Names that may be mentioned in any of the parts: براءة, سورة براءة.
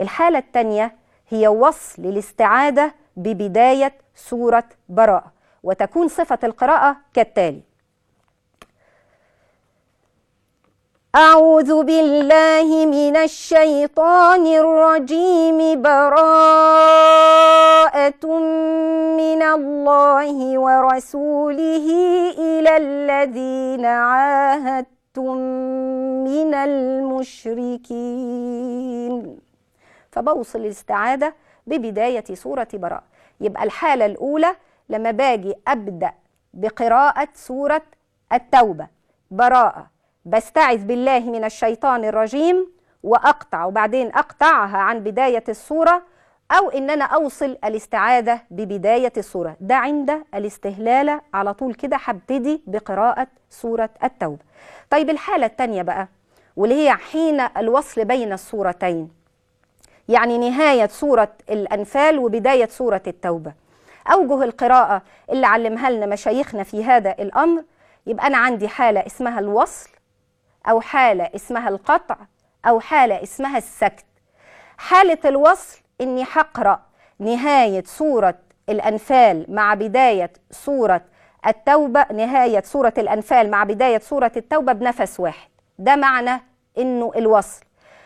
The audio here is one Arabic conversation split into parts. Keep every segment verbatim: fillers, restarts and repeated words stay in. الحالة الثانية هي وصل الاستعادة ببداية سورة براءة، وتكون صفة القراءة كالتالي: أعوذ بالله من الشيطان الرجيم، براءة من الله ورسوله إلى الذين عاهدتم من المشركين. فبوصل الاستعادة ببداية سورة براءة. يبقى الحالة الأولى لما باجي أبدأ بقراءة سورة التوبة براءة، بستعذ بالله من الشيطان الرجيم وأقطع، وبعدين أقطعها عن بداية السورة، أو إن أنا أوصل الاستعادة ببداية السورة. ده عند الاستهلالة على طول كده هبتدي بقراءة سورة التوبة. طيب الحالة الثانية بقى، واللي هي حين الوصل بين السورتين، يعني نهاية سورة الأنفال وبداية سورة التوبة. أوجه القراءة اللي علمها لنا مشايخنا في هذا الأمر، يبقى أنا عندي حالة اسمها الوصل، أو حالة اسمها القطع، أو حالة اسمها السكت. حالة الوصل إني هقرأ نهاية سورة الأنفال مع بداية سورة التوبة، نهاية سورة الأنفال مع بداية سورة التوبة بنفس واحد، ده معنى إنه الوصل.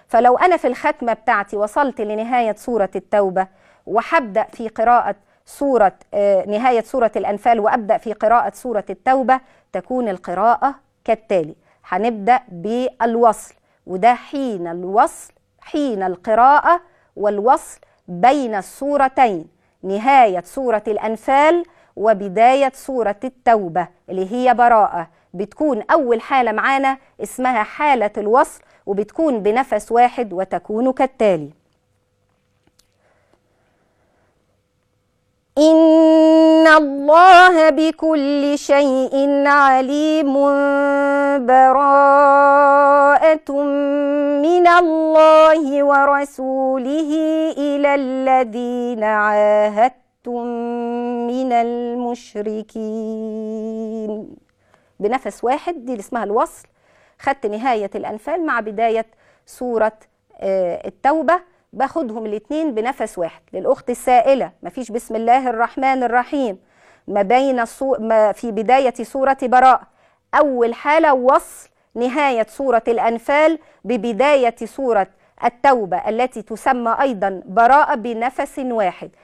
فلو أنا في الختمة بتاعتي وصلت لنهاية سورة التوبة وحبدأ في قراءة سورة آه نهاية سورة الأنفال وأبدأ في قراءة سورة التوبة، تكون القراءة كالتالي: هنبدأ بالوصل، وده حين الوصل، حين القراءة والوصل بين السورتين، نهاية سورة الأنفال وبداية سورة التوبة اللي هي براءة. بتكون أول حالة معانا اسمها حالة الوصل، وبتكون بنفس واحد، وتكون كالتالي: إن الله بكل شيء عليم، براءة من الله ورسوله إلى الذين عاهدتم من المشركين. بنفس واحد، دي اللي اسمها الوصل، خدت نهاية الأنفال مع بداية سورة التوبة، باخدهم الاثنين بنفس واحد. للأخت السائلة، مفيش بسم الله الرحمن الرحيم ما بين الصو... ما في بداية سورة براءة. أول حالة وصل نهاية سورة الأنفال ببداية سورة التوبة التي تسمى أيضا براءة بنفس واحد.